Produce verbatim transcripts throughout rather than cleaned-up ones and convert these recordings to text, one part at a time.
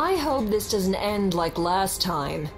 I hope this doesn't end like last time.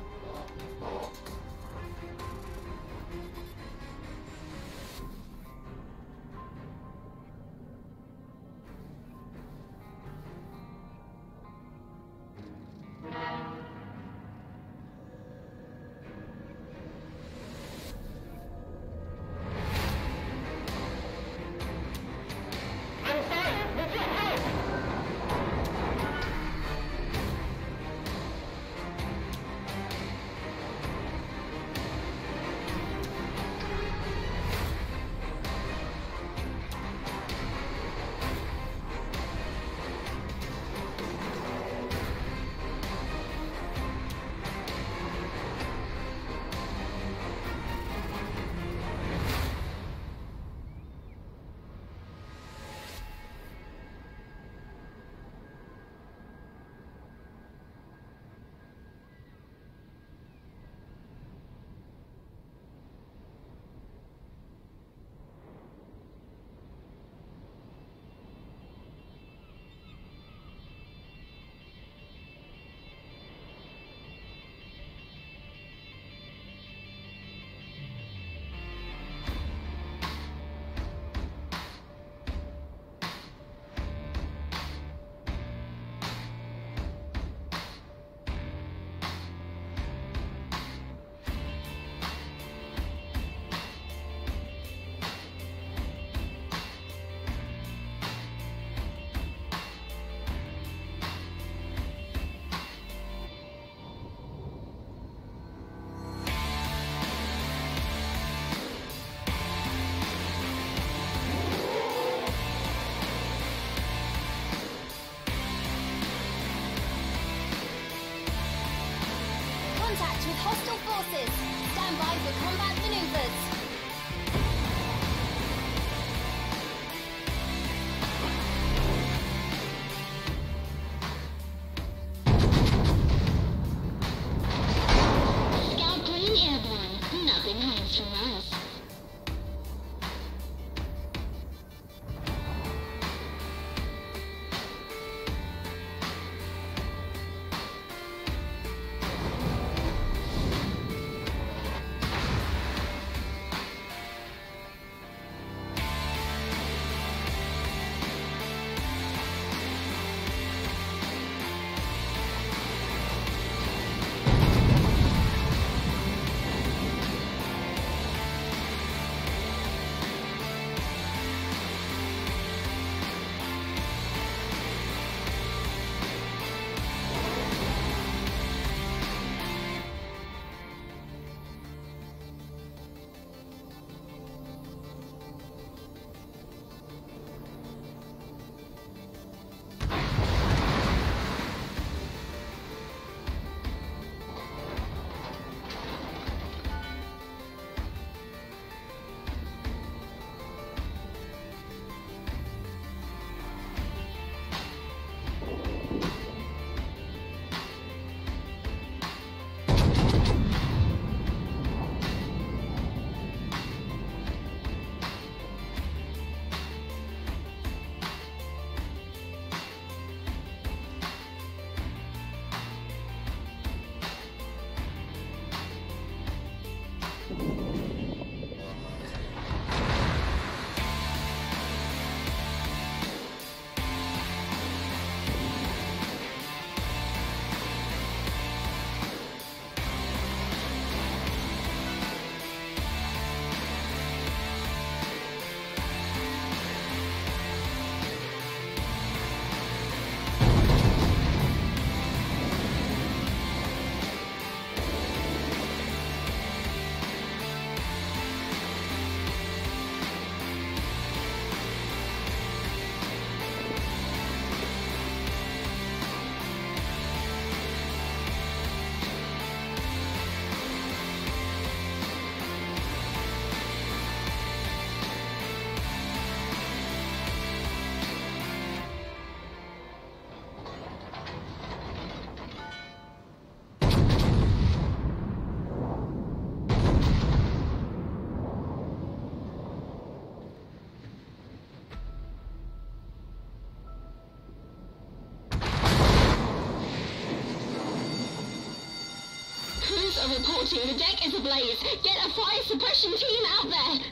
With hostile forces. Stand by for combat maneuvers. support you. The deck is ablaze. Get a fire suppression team out there.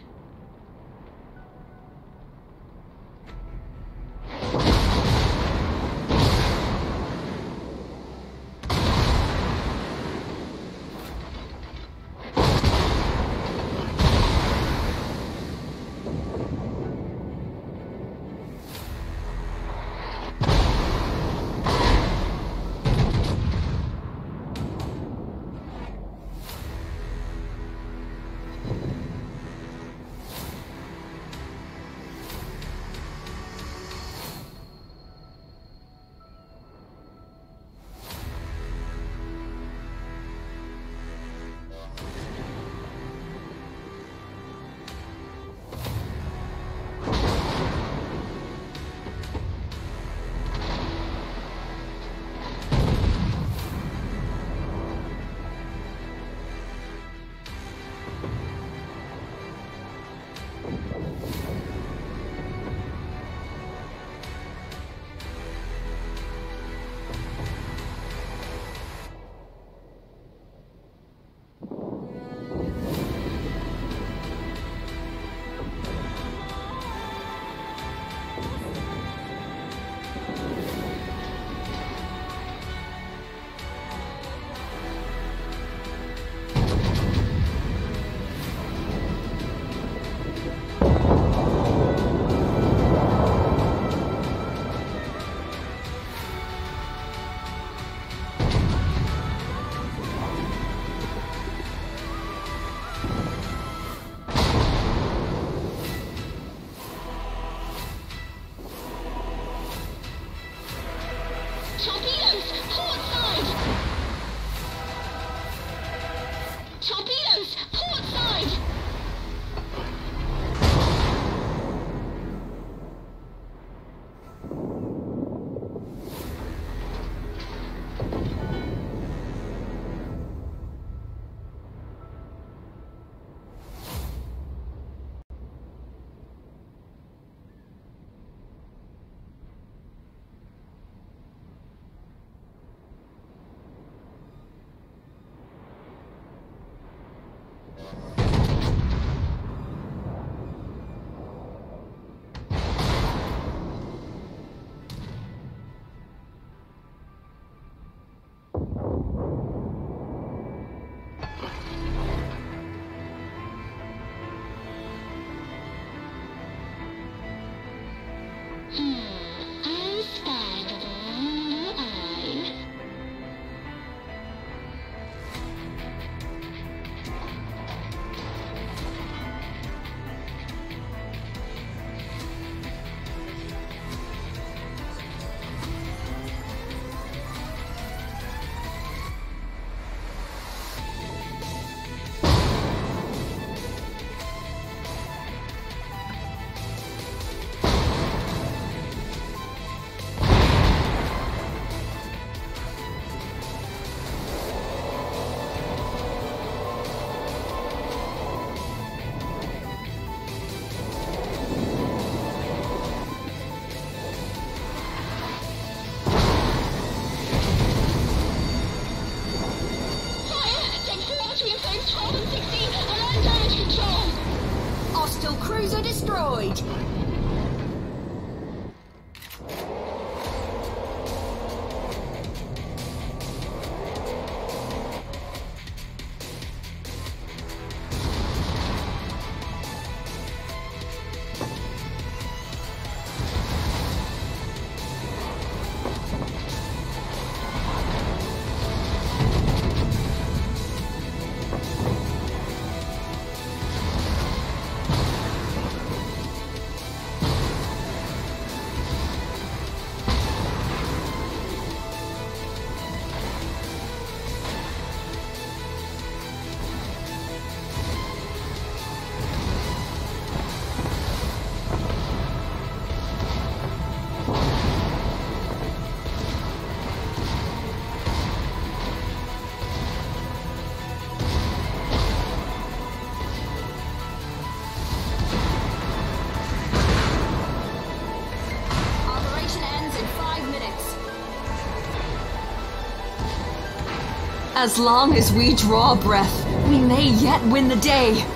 As long as we draw breath, we may yet win the day.